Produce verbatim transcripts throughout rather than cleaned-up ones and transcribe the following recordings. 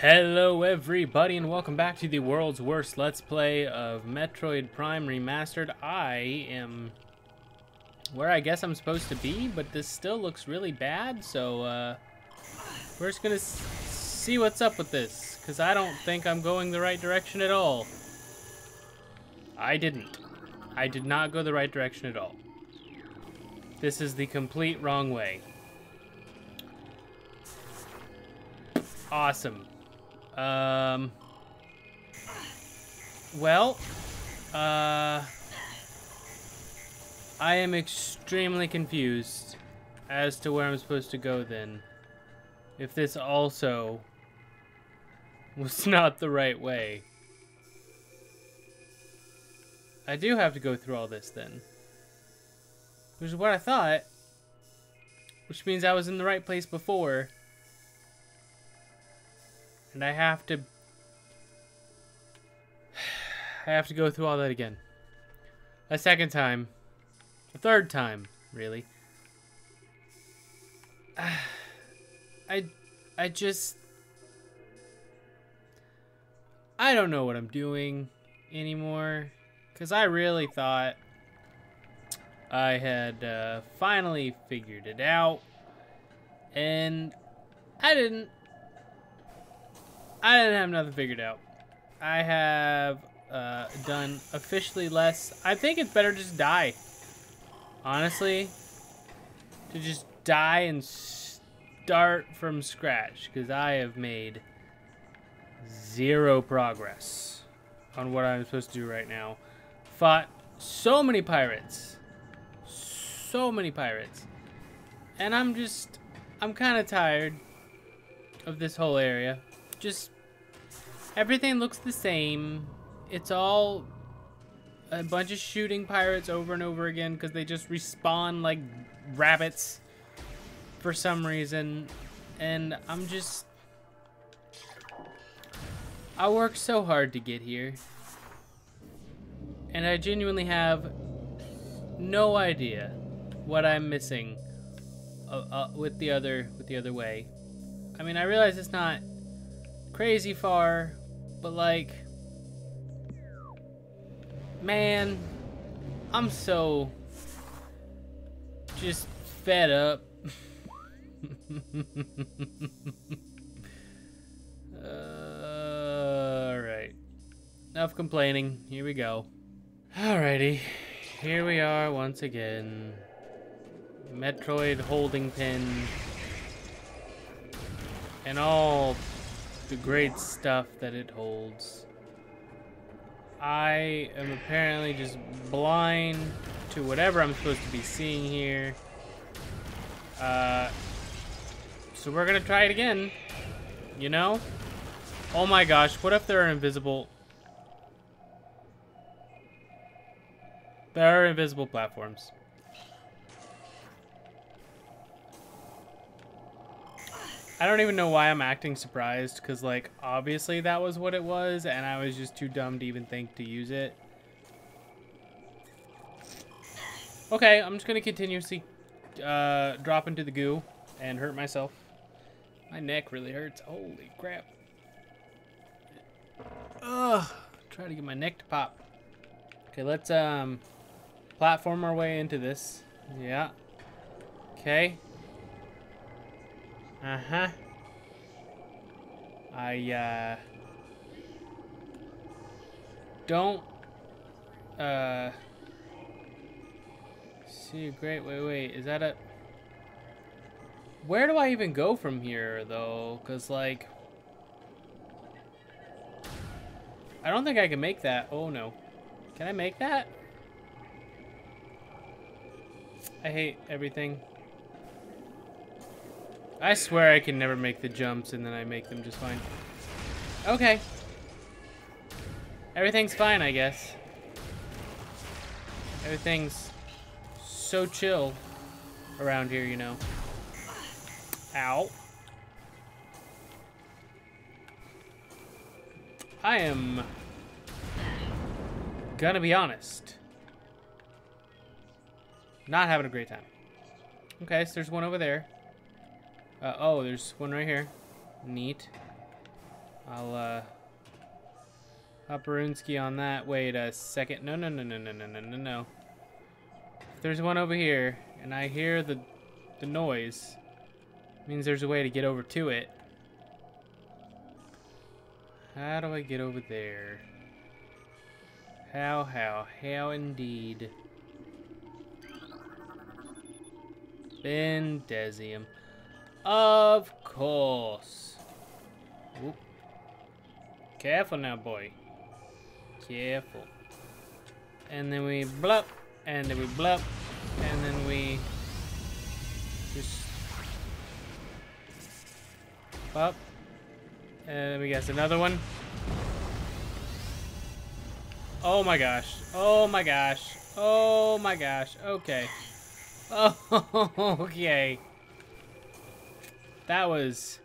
Hello everybody and welcome back to the World's Worst Let's Play of Metroid Prime Remastered. I am where I guess I'm supposed to be, but this still looks really bad, so uh, we're just gonna s see what's up with this, because I don't think I'm going the right direction at all. I didn't. I did not go the right direction at all. This is the complete wrong way. Awesome. Um, well, uh, I am extremely confused as to where I'm supposed to go then, if this also was not the right way. I do have to go through all this then, which is what I thought, which means I was in the right place before. And I have to, I have to go through all that again. A second time. A third time, really. I, I just, I don't know what I'm doing anymore. 'Cause I really thought I had uh, finally figured it out. And I didn't. I didn't have nothing figured out. I have uh, done officially less. I think it's better just die. Honestly, to just die and start from scratch, because I have made zero progress on what I'm supposed to do right now. Fought so many pirates, so many pirates, and I'm just, I'm kind of tired of this whole area. Just everything looks the same. It's all a bunch of shooting pirates over and over again because they just respawn like rabbits for some reason. And I'm just, I worked so hard to get here, and I genuinely have no idea what I'm missing uh, uh, with the other with the other way. I mean, I realize it's not crazy far, but like, man, I'm so just fed up. uh, all right, enough complaining. Here we go. Alrighty, here we are once again. Metroid holding pin and all the great stuff that it holds. I am apparently just blind to whatever I'm supposed to be seeing here. Uh, so we're gonna try it again, you know? Oh my gosh, what if there are invisible... There are invisible platforms. I don't even know why I'm acting surprised, because, like, obviously that was what it was, and I was just too dumb to even think to use it. Okay, I'm just going to continuously uh, drop into the goo and hurt myself. My neck really hurts. Holy crap. Ugh. Try to get my neck to pop. Okay, let's um, platform our way into this. Yeah. Okay. Uh-huh. I, uh... don't... Uh... see a great... Wait, wait, is that a... Where do I even go from here, though? Because, like... I don't think I can make that. Oh, no. Can I make that? I hate everything. I swear I can never make the jumps, and then I make them just fine. Okay. Everything's fine, I guess. Everything's so chill around here, you know. Ow. I am gonna be honest. Not having a great time. Okay, so there's one over there. Uh, oh, there's one right here. Neat. I'll uh Hopperunski on that. Wait a second. No, no, no, no, no, no, no, no, no. If there's one over here, and I hear the the noise, it means there's a way to get over to it. How do I get over there? How, how, how indeed. Bendesium. Of course. Oop. Careful now, boy. Careful. And then we blup, and then we blup, and then we just up. And then we guess another one. Oh my gosh. Oh my gosh. Oh my gosh. Okay. Oh, okay. That was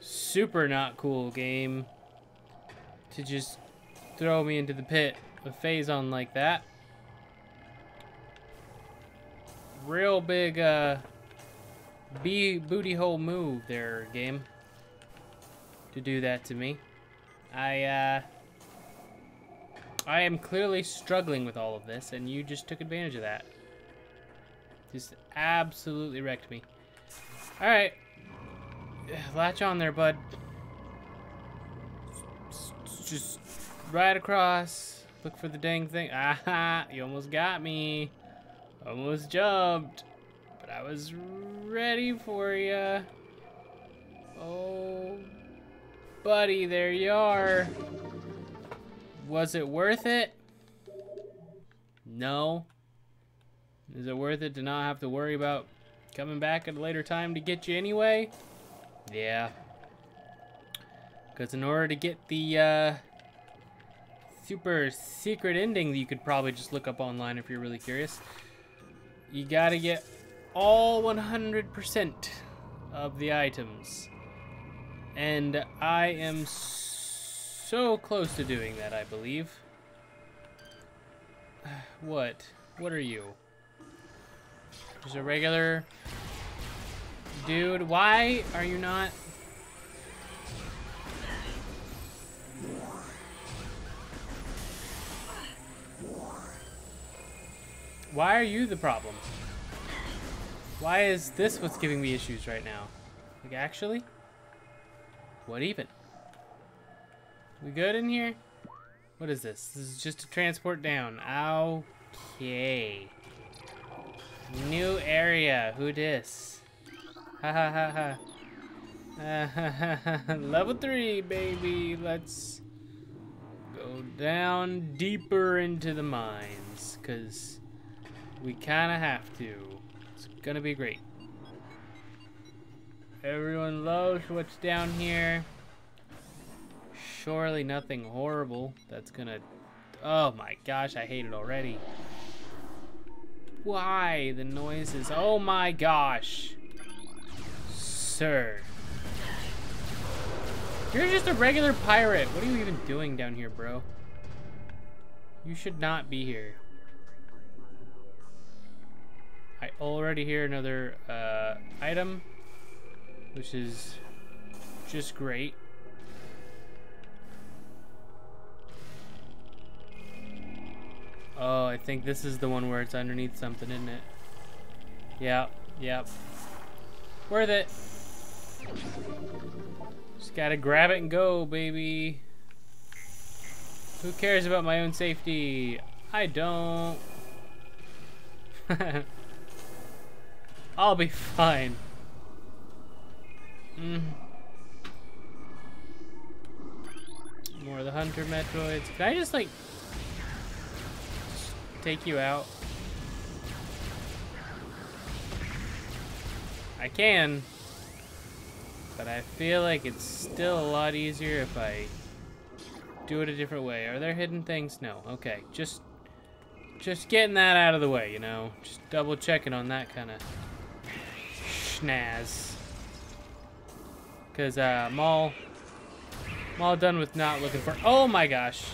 super not cool, game, to just throw me into the pit with phase on like that. Real big uh, bee booty hole move there, game, to do that to me. I uh, I am clearly struggling with all of this, and you just took advantage of that. Just absolutely wrecked me. All right, latch on there, bud. Just right across. Look for the dang thing. Ah, you almost got me. Almost jumped, but I was ready for ya. Oh, buddy, there you are. Was it worth it? No. Is it worth it to not have to worry about coming back at a later time to get you anyway? Yeah. Because in order to get the uh, super secret ending that you could probably just look up online if you're really curious, you gotta get all one hundred percent of the items. And I am so close to doing that, I believe. What? What are you? Just a regular dude. Why are you not? Why are you the problem? Why is this what's giving me issues right now? Like, actually? What even? We good in here? What is this? This is just to transport down. Okay. New area. Who dis? Ha ha ha ha. Uh, ha, ha, ha, ha. Level three, baby. Let's go down deeper into the mines, cause we kind of have to. It's gonna be great. Everyone loves what's down here. Surely nothing horrible. That's gonna. Oh my gosh! I hate it already. Why the noises? Oh my gosh, sir! You're just a regular pirate. What are you even doing down here, bro? You should not be here. I already hear another uh, item, which is just great. Oh, I think this is the one where it's underneath something, isn't it? Yep, yep. Worth it. Just gotta grab it and go, baby. Who cares about my own safety? I don't. I'll be fine. Mm. More of the hunter Metroids. Can I just, like, take you out? I can, but I feel like it's still a lot easier if I do it a different way. Are there hidden things? No. Okay, just just getting that out of the way, you know, just double checking on that kind of schnaz, because uh, I'm all I'm all done with not looking for. Oh my gosh.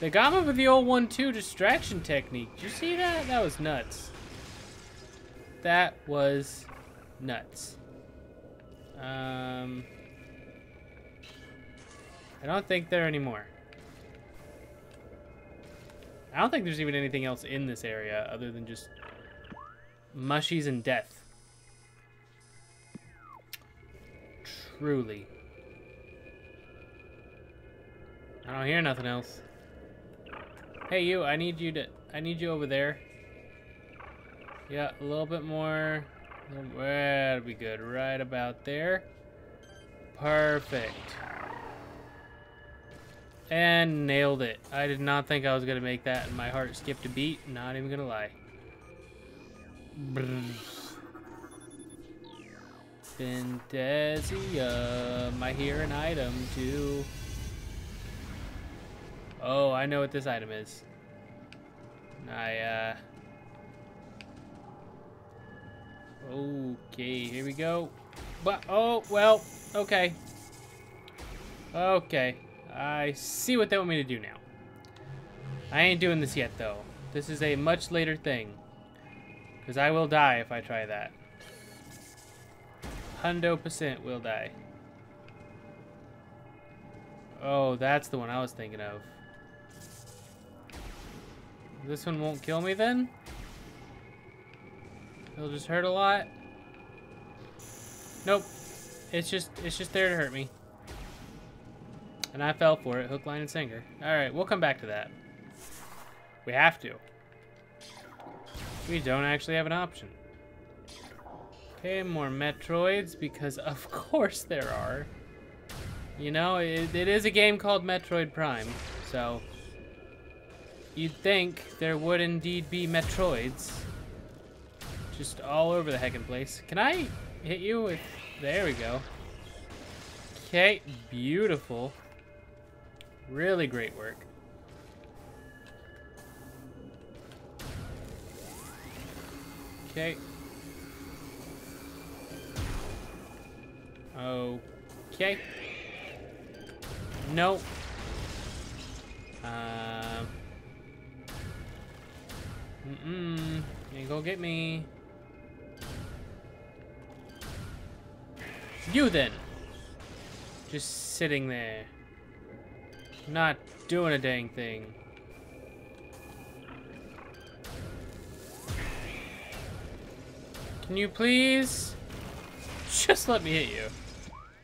They got me with the old one two distraction technique. Did you see that? That was nuts. That was nuts. Um, I don't think there anymore. I don't think there's even anything else in this area other than just mushies and death. Truly. I don't hear nothing else. Hey you, I need you to, I need you over there. Yeah, a little bit more. That'll be good, right about there. Perfect. And nailed it. I did not think I was gonna make that, and my heart skipped a beat, not even gonna lie. Fantasium, I hear an item too. Oh, I know what this item is. I, uh... Okay, here we go. But, oh, well, okay. Okay. I see what they want me to do now. I ain't doing this yet, though. This is a much later thing. Because I will die if I try that. one hundred percent will die. Oh, that's the one I was thinking of. This one won't kill me, then? It'll just hurt a lot? Nope. It's just, it's just there to hurt me. And I fell for it, hook, line, and sinker. Alright, we'll come back to that. We have to. We don't actually have an option. Okay, more Metroids, because of course there are. You know, it, it is a game called Metroid Prime, so... You'd think there would indeed be Metroids. Just all over the heckin' place. Can I hit you with... There we go. Okay, beautiful. Really great work. Okay. Okay. No. Um. Mm-mm. You go get me. You then. Just sitting there. Not doing a dang thing. Can you please just let me hit you?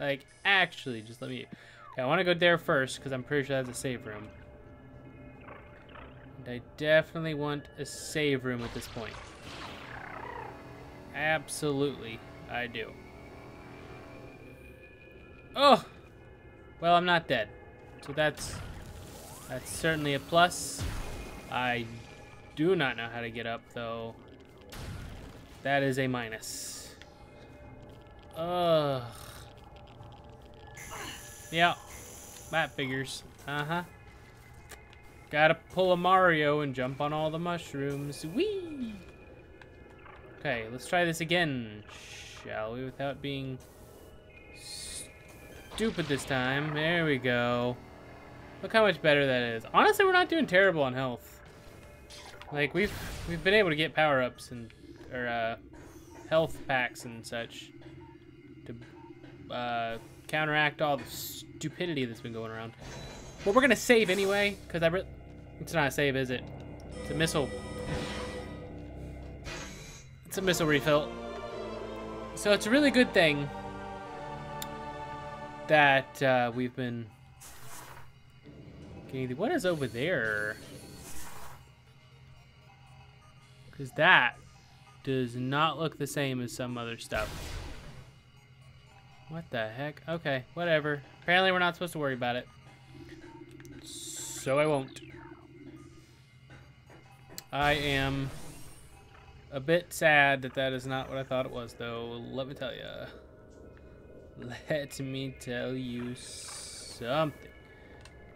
Like, actually, just let me hit you. Okay, I want to go there first because I'm pretty sure that's a save room. And I definitely want a save room at this point. Absolutely, I do. Oh! Well, I'm not dead. So that's that's certainly a plus. I do not know how to get up, though. That is a minus. Ugh. Yeah, that figures. Uh-huh. Gotta pull a Mario and jump on all the mushrooms. Whee! Okay, let's try this again, shall we? Without being stupid this time. There we go. Look how much better that is. Honestly, we're not doing terrible on health. Like, we've we've been able to get power-ups and or uh, health packs and such to uh, counteract all the stupidity that's been going around. Well, we're gonna save anyway, because I. It's not a save, is it? It's a missile. It's a missile refill. So it's a really good thing that uh, we've been. What is over there? Because that does not look the same as some other stuff. What the heck? Okay, whatever. Apparently we're not supposed to worry about it. So I won't. I am a bit sad that that is not what I thought it was, though. Let me tell you. Let me tell you something.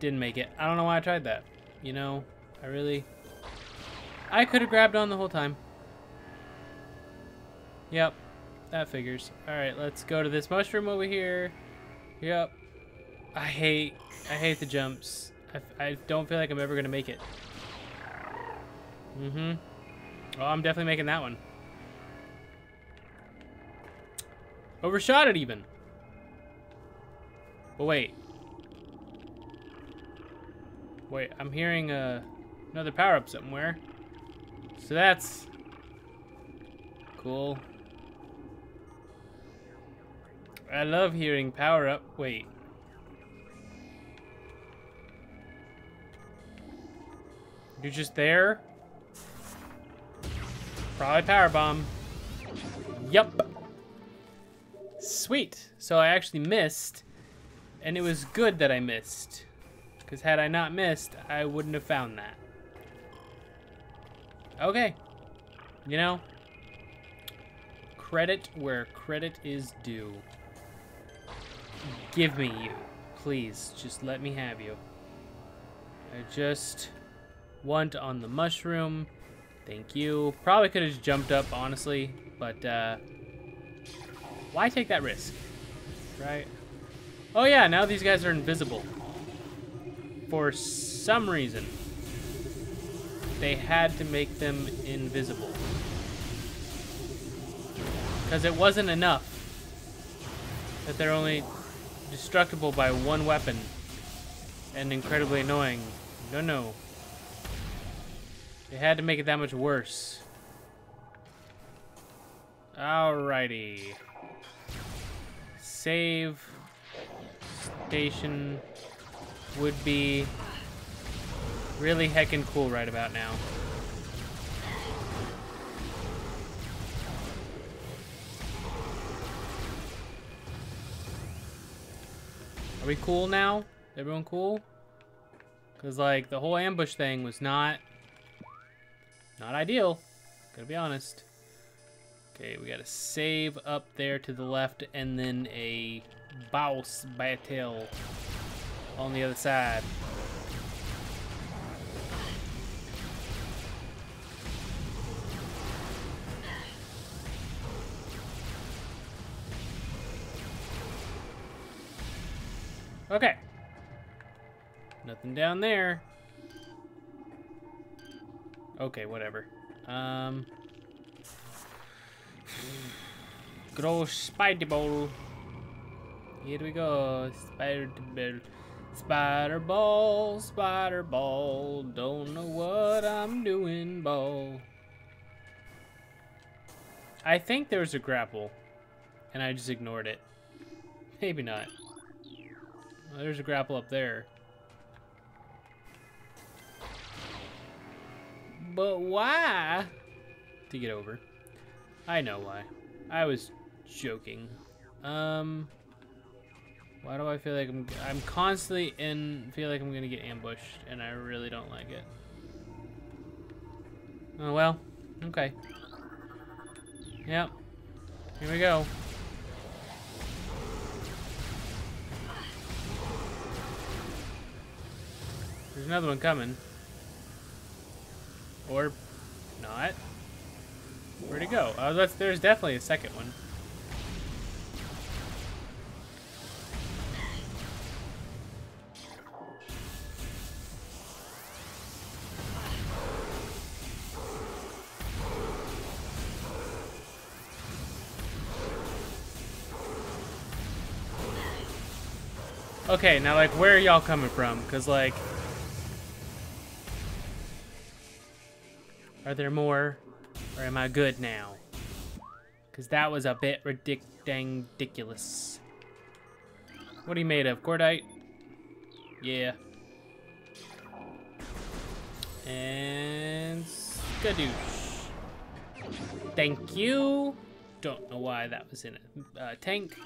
Didn't make it. I don't know why I tried that. You know, I really... I could have grabbed on the whole time. Yep, that figures. Alright, let's go to this mushroom over here. Yep. I hate... I hate the jumps. I, I don't feel like I'm ever gonna make it. Mm-hmm. Oh, I'm definitely making that one. Overshot it even. But wait. Wait, I'm hearing uh, another power-up somewhere. So that's cool. I love hearing power-up. Wait. You're just there? Probably power bomb. Yup. Sweet. So I actually missed, and it was good that I missed, because had I not missed, I wouldn't have found that. Okay. You know, credit where credit is due. Give me you. Please, just let me have you. I just want on the mushroom. Thank you. Probably could have jumped up, honestly, but uh, why take that risk, right? Oh yeah, now these guys are invisible. For some reason, they had to make them invisible. Because it wasn't enough that they're only destructible by one weapon and incredibly annoying. No, no. They had to make it that much worse. Alrighty. Save station would be really heckin' cool right about now. Are we cool now? Everyone cool? Because, like, the whole ambush thing was not... Not ideal, gotta be honest. Okay, we gotta save up there to the left and then a boss battle on the other side. Okay. Nothing down there. Okay, whatever. Um, grow spider ball. Here we go, spider ball, spider ball, spider ball. Don't know what I'm doing, ball. I think there was a grapple, and I just ignored it. Maybe not. Well, there's a grapple up there. But why? To get over. I know why. I was joking. Um, why do I feel like I'm I'm constantly in feel like I'm gonna get ambushed, and I really don't like it. Oh well. Okay. Yep. Here we go. There's another one coming. Or not. Where'd it go? Oh, that's, there's definitely a second one. Okay, now, like, where are y'all coming from? Because, like... Are there more, or am I good now? Because that was a bit ridic-dang-diculous. What are you made of, cordite? Yeah. And skadoosh. Thank you. Don't know why that was in a uh, tank.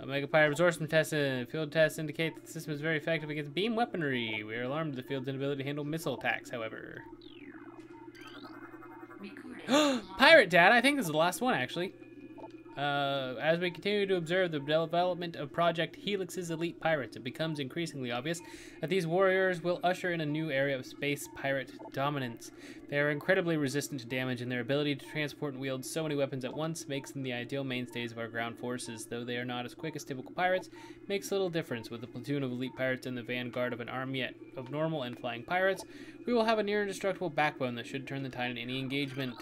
Omega-Pi absorption tests and field tests indicate that the system is very effective against beam weaponry. We are alarmed at the field's inability to handle missile attacks, however. Pirate data! I think this is the last one, actually. Uh, as we continue to observe the development of Project Helix's elite pirates, it becomes increasingly obvious that these warriors will usher in a new area of space pirate dominance. They are incredibly resistant to damage, and their ability to transport and wield so many weapons at once makes them the ideal mainstays of our ground forces. Though they are not as quick as typical pirates, makes little difference. With a platoon of elite pirates in the vanguard of an army of normal and flying pirates, we will have a near indestructible backbone that should turn the tide in any engagement.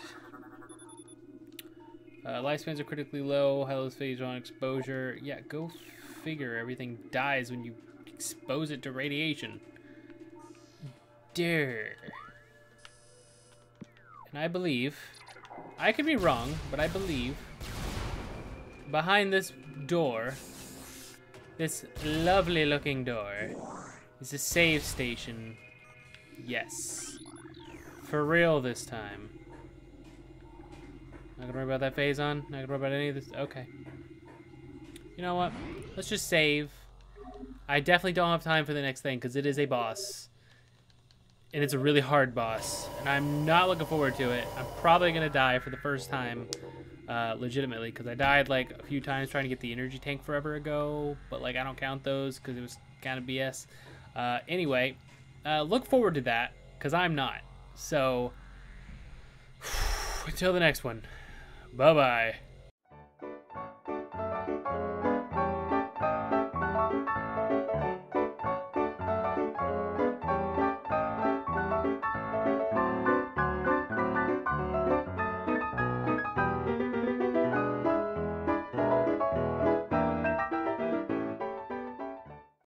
Uh, lifespans are critically low, high phase on exposure. Yeah, go figure. Everything dies when you expose it to radiation. dare. And I believe, I could be wrong, but I believe behind this door, this lovely looking door, is a save station. Yes. For real this time. Not gonna worry about that phase on. Not gonna worry about any of this. Okay. You know what? Let's just save. I definitely don't have time for the next thing because it is a boss. And it's a really hard boss. And I'm not looking forward to it. I'm probably gonna die for the first time. Uh, legitimately, because I died like a few times trying to get the energy tank forever ago. But like, I don't count those because it was kind of B S. Uh, anyway, uh, look forward to that because I'm not. So, until the next one, bye-bye.